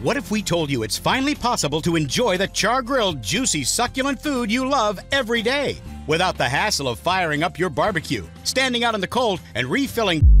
What if we told you it's finally possible to enjoy the char-grilled, juicy, succulent food you love every day without the hassle of firing up your barbecue, standing out in the cold, and refilling